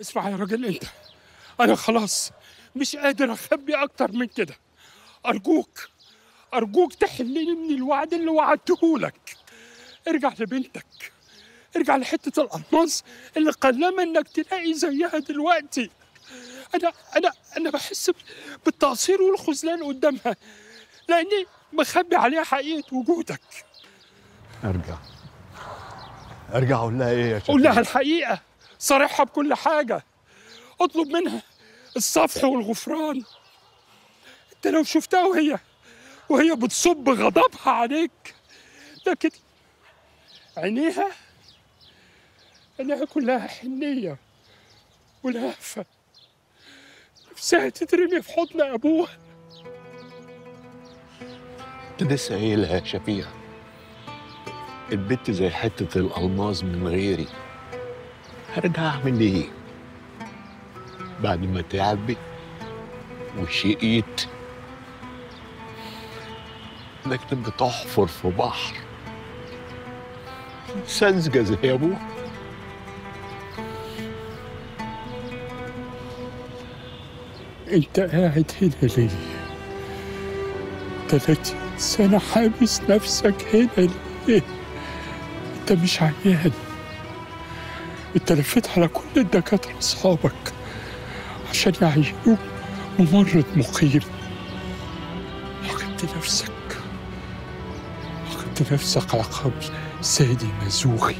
اسمع يا راجل انت، انا خلاص مش قادر اخبي اكتر من كده. ارجوك ارجوك تحلني من الوعد اللي وعدتهولك. ارجع لبنتك، ارجع لحته الالماس اللي قلما انك تلاقي زيها دلوقتي. انا بحس بالتقصير والخذلان قدامها لاني مخبي عليها حقيقه وجودك. ارجع اقول لها ايه يا شباب؟ قول لها الحقيقه، صارحها بكل حاجه، اطلب منها الصفح والغفران. انت لو شفتها وهي بتصب غضبها عليك، لكن عينيها كلها حنيه ولهفه، نفسها تترمي في حضن ابوها. انت لسه قايلها يا شفيقة، البت زي حته الالماس من غيري. هرجع اعمل ايه بعد ما تعبت وشقيت؟ انك تبقى تحفر في بحر ساذجه زي ابوك. انت قاعد هنا ليه؟ 30 سنة حابس نفسك هنا ليه؟ انت مش عيان. انت لفيت على كل الدكاترة اصحابك عشان يعينوك ممرض مقيم. عاقبت نفسك، عاقبت نفسك عقاب سادي مازوخي.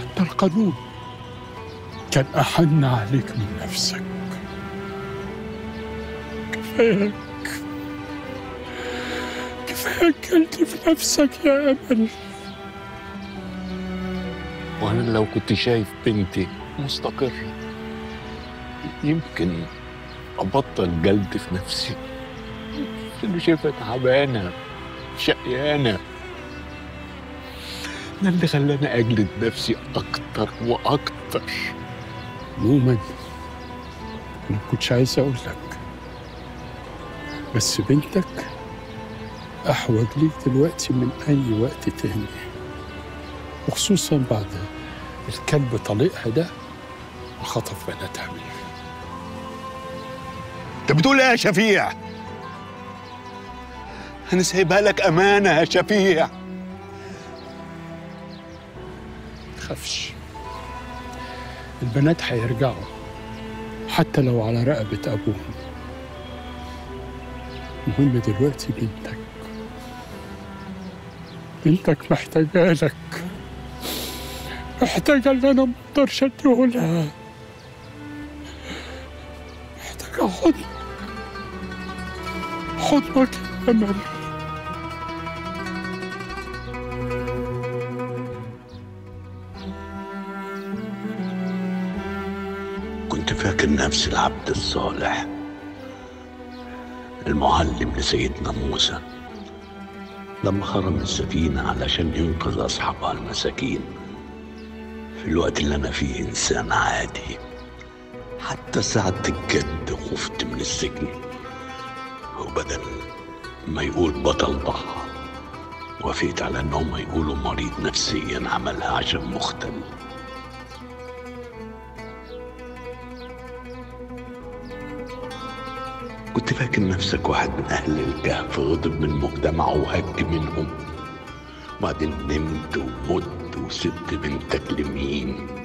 حتى القانون كان أحن عليك من نفسك. كفاية أكلت في نفسك يا أمل. وأنا لو كنت شايف بنتي مستقرة يمكن أبطل جلد في نفسي. أنا شايفها تعبانة شقيانة، ده اللي خلاني أجلد نفسي أكتر وأكتر. عموما أنا كنتش عايز أقول لك، بس بنتك أحوج ليك دلوقتي من أي وقت تاني، وخصوصا بعد الكلب طليقها ده وخطف بناتها منها. أنت بتقول إيه يا شفيع؟ أنا سايبها لك أمانة يا شفيع. ما تخافش، البنات هيرجعوا حتى لو على رقبة أبوهم. المهم دلوقتي بنتك محتاجالك، محتاجة اللي أنا مقدرش أديهولها، محتاجة حضنك يا أمل. كنت فاكر نفسي العبد الصالح المعلم لسيدنا موسى لما خرم السفينة علشان ينقذ أصحابها المساكين. في الوقت اللي أنا فيه إنسان عادي، حتى ساعة الجد خفت من السجن، وبدل ما يقول بطل ضحى وافقت على إنهم يقولوا مريض نفسيا عملها عشان مختل. كنت فاكر نفسك واحد من أهل الكهف غضب من مجتمعه وهج منهم، وبعدين نمت ومت وسبت بنتك لمين؟